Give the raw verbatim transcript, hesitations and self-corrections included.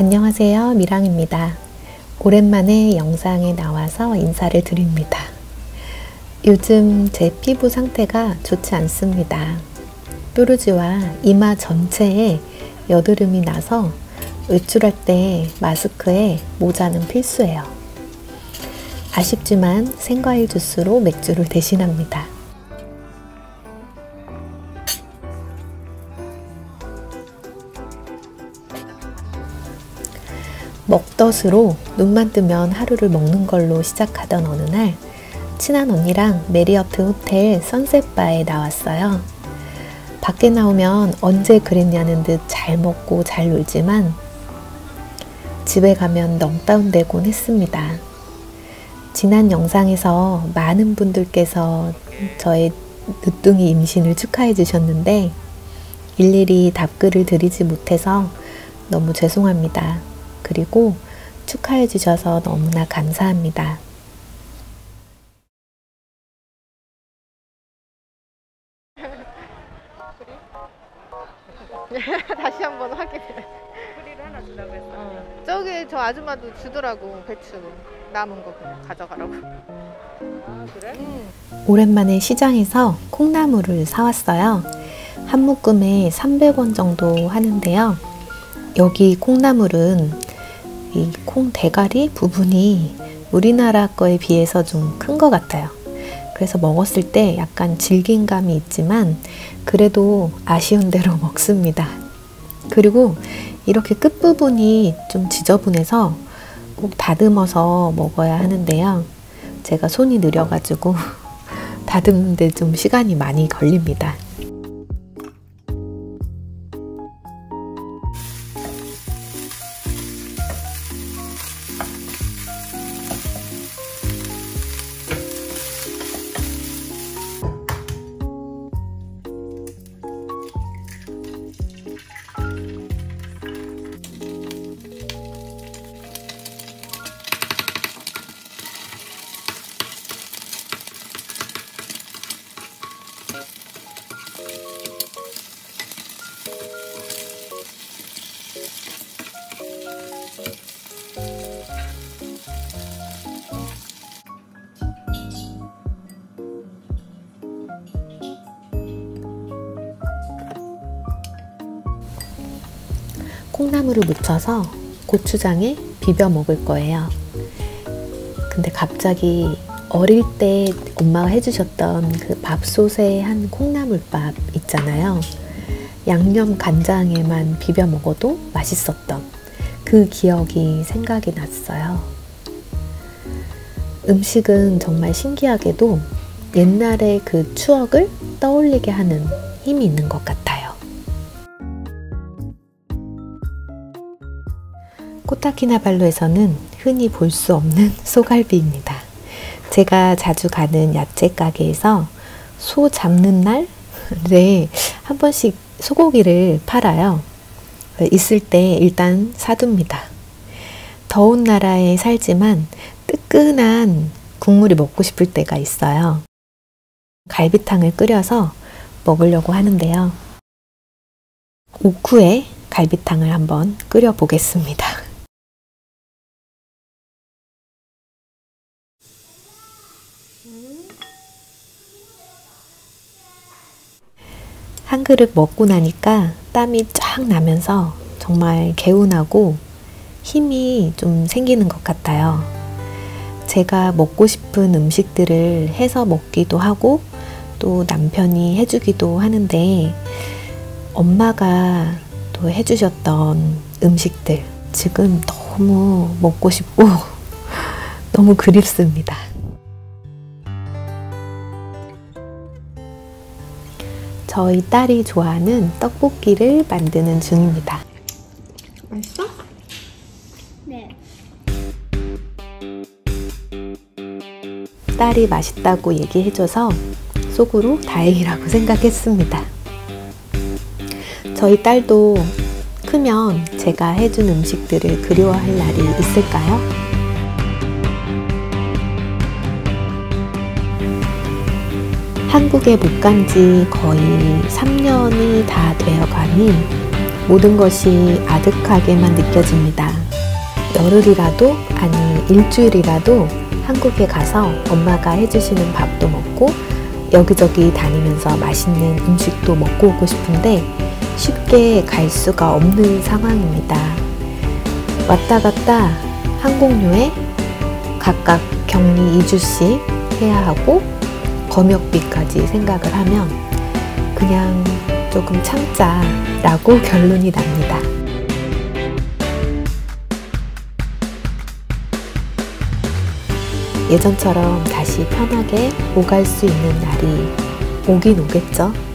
안녕하세요, 미랑입니다. 오랜만에 영상에 나와서 인사를 드립니다. 요즘 제 피부 상태가 좋지 않습니다. 뾰루지와 이마 전체에 여드름이 나서 외출할 때 마스크에 모자는 필수예요. 아쉽지만 생과일 주스로 맥주를 대신합니다. 먹덧으로 눈만 뜨면 하루를 먹는 걸로 시작하던 어느 날, 친한 언니랑 메리어트 호텔 선셋바에 나왔어요. 밖에 나오면 언제 그랬냐는 듯 잘 먹고 잘 놀지만 집에 가면 너무 다운되곤 했습니다. 지난 영상에서 많은 분들께서 저의 늦둥이 임신을 축하해 주셨는데 일일이 답글을 드리지 못해서 너무 죄송합니다. 그리고 축하해 주셔서 너무나 감사합니다. 다시 한번 확인해. 뿌리를 하나 준다고 했어. 어. 저기 저 아줌마도 주더라고. 배추 남은 거 그냥 가져가라고. 아, 그래? 음. 오랜만에 시장에서 콩나물을 사왔어요. 한 묶음에 삼백 원 정도 하는데요. 여기 콩나물은 이 콩 대가리 부분이 우리나라 거에 비해서 좀 큰 것 같아요. 그래서 먹었을 때 약간 질긴 감이 있지만 그래도 아쉬운 대로 먹습니다. 그리고 이렇게 끝부분이 좀 지저분해서 꼭 다듬어서 먹어야 하는데요. 제가 손이 느려가지고 다듬는데 좀 시간이 많이 걸립니다. 콩나물을 묻혀서 고추장에 비벼 먹을 거예요. 근데 갑자기 어릴 때 엄마가 해주셨던 그 밥솥에 한 콩나물밥 있잖아요. 양념 간장에만 비벼 먹어도 맛있었던 그 기억이 생각이 났어요. 음식은 정말 신기하게도 옛날의 그 추억을 떠올리게 하는 힘이 있는 것 같아요. 코타키나발루에서는 흔히 볼 수 없는 소갈비입니다. 제가 자주 가는 야채 가게에서 소 잡는 날에 한 번씩 소고기를 팔아요. 있을 때 일단 사둡니다. 더운 나라에 살지만 뜨끈한 국물이 먹고 싶을 때가 있어요. 갈비탕을 끓여서 먹으려고 하는데요. 오크에 갈비탕을 한번 끓여 보겠습니다. 한 그릇 먹고 나니까 땀이 쫙 나면서 정말 개운하고 힘이 좀 생기는 것 같아요. 제가 먹고 싶은 음식들을 해서 먹기도 하고 또 남편이 해주기도 하는데 엄마가 또 해주셨던 음식들 지금 너무 먹고 싶고 너무 그립습니다. 저희 딸이 좋아하는 떡볶이를 만드는 중입니다. 맛있어? 네. 딸이 맛있다고 얘기해줘서 속으로 다행이라고 생각했습니다. 저희 딸도 크면 제가 해준 음식들을 그리워할 날이 있을까요? 한국에 못 간 지 거의 삼 년이 다 되어가니 모든 것이 아득하게만 느껴집니다. 열흘이라도 아니 일주일이라도 한국에 가서 엄마가 해주시는 밥도 먹고 여기저기 다니면서 맛있는 음식도 먹고 오고 싶은데 쉽게 갈 수가 없는 상황입니다. 왔다 갔다 항공료에 각각 격리 이 주씩 해야 하고 검역비까지 생각을 하면 그냥 조금 참자라고 결론이 납니다. 예전처럼 다시 편하게 오갈 수 있는 날이 오긴 오겠죠?